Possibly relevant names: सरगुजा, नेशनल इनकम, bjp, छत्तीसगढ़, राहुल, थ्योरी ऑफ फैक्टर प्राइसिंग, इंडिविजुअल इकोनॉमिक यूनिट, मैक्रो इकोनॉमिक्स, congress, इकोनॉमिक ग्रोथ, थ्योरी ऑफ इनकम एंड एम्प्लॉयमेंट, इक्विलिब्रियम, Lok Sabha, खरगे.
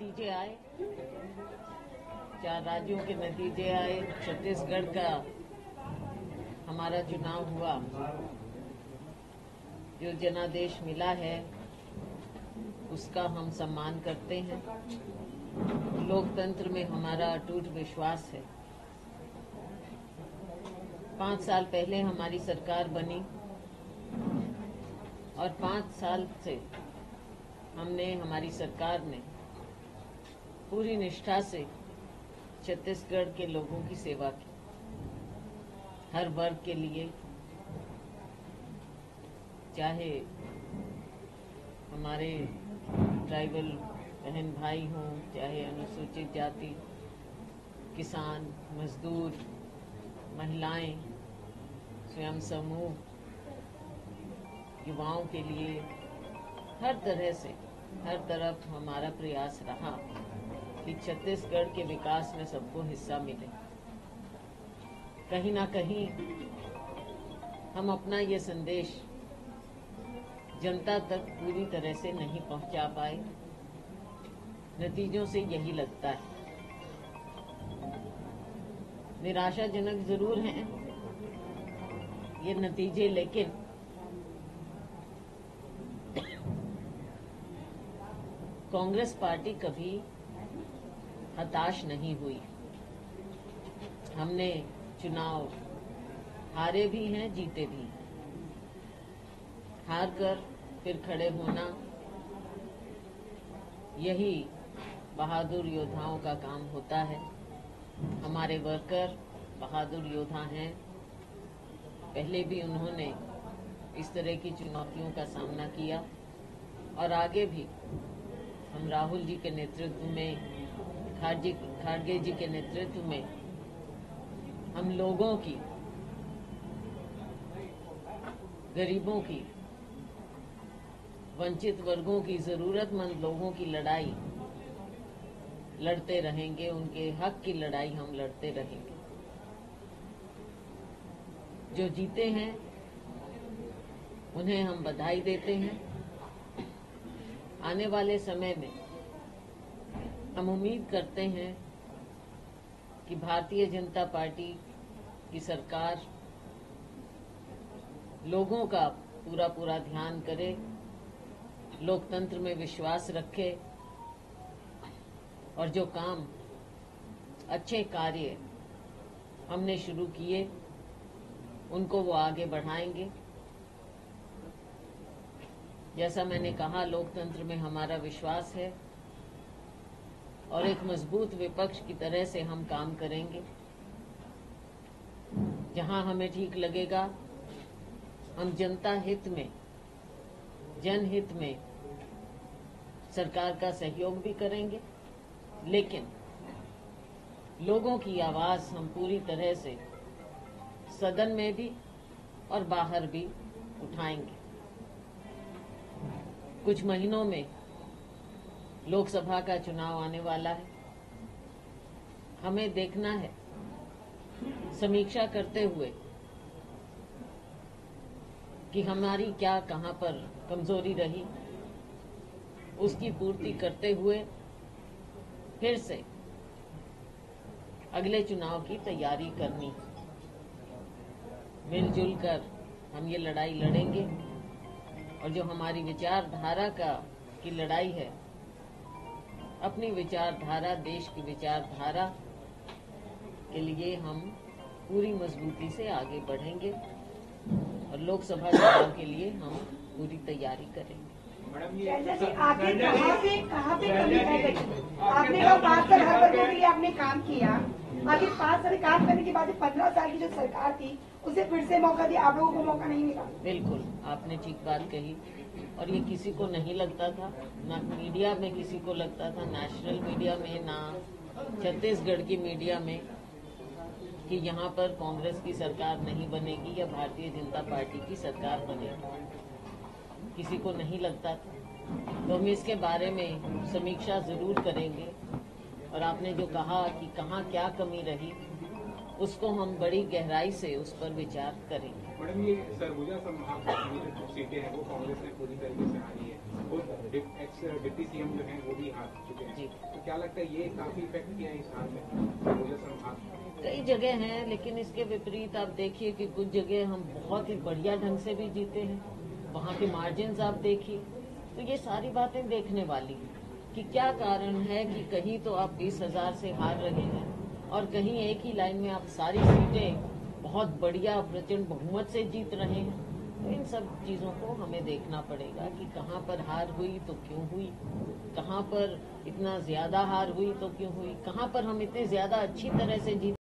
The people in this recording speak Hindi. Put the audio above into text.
नतीजे आए, 4 राज्यों के नतीजे आए। छत्तीसगढ़ का हमारा चुनाव हुआ, जो जनादेश मिला है उसका हम सम्मान करते हैं। लोकतंत्र में हमारा अटूट विश्वास है। 5 साल पहले हमारी सरकार बनी और 5 साल से हमारी सरकार ने पूरी निष्ठा से छत्तीसगढ़ के लोगों की सेवा की। हर वर्ग के लिए, चाहे हमारे ट्राइबल बहन भाई हों, चाहे अनुसूचित जाति, किसान, मजदूर, महिलाएं, स्वयं समूह, युवाओं के लिए हर तरह से, हर तरफ हमारा प्रयास रहा कि छत्तीसगढ़ के विकास में सबको हिस्सा मिले। कहीं ना कहीं हम अपना ये संदेश जनता तक पूरी तरह से नहीं पहुंचा पाए। नतीजों से यही लगता है। निराशाजनक जरूर हैं ये नतीजे, लेकिन कांग्रेस पार्टी कभी हताश नहीं हुई। हमने चुनाव हारे भी हैं, जीते भी हैं। हार कर फिर खड़े होना, यही बहादुर योद्धाओं का काम होता है। हमारे वर्कर बहादुर योद्धा हैं। पहले भी उन्होंने इस तरह की चुनौतियों का सामना किया और आगे भी हम राहुल जी के नेतृत्व में, खरगे जी के नेतृत्व में हम लोगों की, गरीबों की, वंचित वर्गों की, जरूरतमंद लोगों की लड़ाई लड़ते रहेंगे। उनके हक की लड़ाई हम लड़ते रहेंगे। जो जीते हैं उन्हें हम बधाई देते हैं। आने वाले समय में हम उम्मीद करते हैं कि भारतीय जनता पार्टी की सरकार लोगों का पूरा ध्यान करे, लोकतंत्र में विश्वास रखे और जो काम, अच्छे कार्य हमने शुरू किए उनको वो आगे बढ़ाएंगे। जैसा मैंने कहा, लोकतंत्र में हमारा विश्वास है और एक मजबूत विपक्ष की तरह से हम काम करेंगे। जहां हमें ठीक लगेगा हम जनता हित में, जनहित में सरकार का सहयोग भी करेंगे, लेकिन लोगों की आवाज हम पूरी तरह से सदन में भी और बाहर भी उठाएंगे। कुछ महीनों में लोकसभा का चुनाव आने वाला है। हमें देखना है, समीक्षा करते हुए, कि हमारी क्या, कहां पर कमजोरी रही, उसकी पूर्ति करते हुए फिर से अगले चुनाव की तैयारी करनी। मिलजुल कर हम ये लड़ाई लड़ेंगे और जो हमारी विचारधारा की लड़ाई है, अपनी विचारधारा, देश की विचारधारा के लिए हम पूरी मजबूती से आगे बढ़ेंगे और लोकसभा चुनाव के लिए हम पूरी तैयारी करेंगे। आगे कहाँ पे कमी रह गई? आपने 5 साल हर वर्गों के लिए आपने काम किया। आगे 5 साल काम करने के बाद 15 साल की जो सरकार थी उसे फिर से मौका दिया, आप लोगों को मौका नहीं मिला। बिल्कुल, आपने ठीक बात कही और ये किसी को नहीं लगता था, ना मीडिया में किसी को लगता था, नेशनल मीडिया में, ना छत्तीसगढ़ की मीडिया में, कि यहाँ पर कांग्रेस की सरकार नहीं बनेगी या भारतीय जनता पार्टी की सरकार बनेगी। किसी को नहीं लगता था। तो हम इसके बारे में समीक्षा जरूर करेंगे और आपने जो कहा कि कहाँ क्या कमी रही, उसको हम बड़ी गहराई से उस पर विचार करेंगे। मैडम ये सरगुजा संभाग में जो सीटें हैं वो कांग्रेस ने पूरी तरीके से हारी है और डिप्टी सीएम जो हैं वो भी हार चुके हैं, तो क्या लगता है ये काफी इफेक्ट किया है इस हार में सरगुजा संभाग? कई जगह हैं लेकिन इसके विपरीत आप देखिए कि कुछ जगह हम बहुत ही बढ़िया ढंग से भी जीते हैं, वहाँ के मार्जिन आप देखिए, तो ये सारी बातें देखने वाली है कि क्या कारण है कि कहीं तो आप 20,000 से हार रहे हैं और कहीं एक ही लाइन में आप सारी सीटें बहुत बढ़िया प्रचंड बहुमत से जीत रहे हैं। तो इन सब चीज़ों को हमें देखना पड़ेगा कि कहाँ पर हार हुई तो क्यों हुई, कहाँ पर इतना ज़्यादा हार हुई तो क्यों हुई, कहाँ पर हम इतने ज़्यादा अच्छी तरह से जीते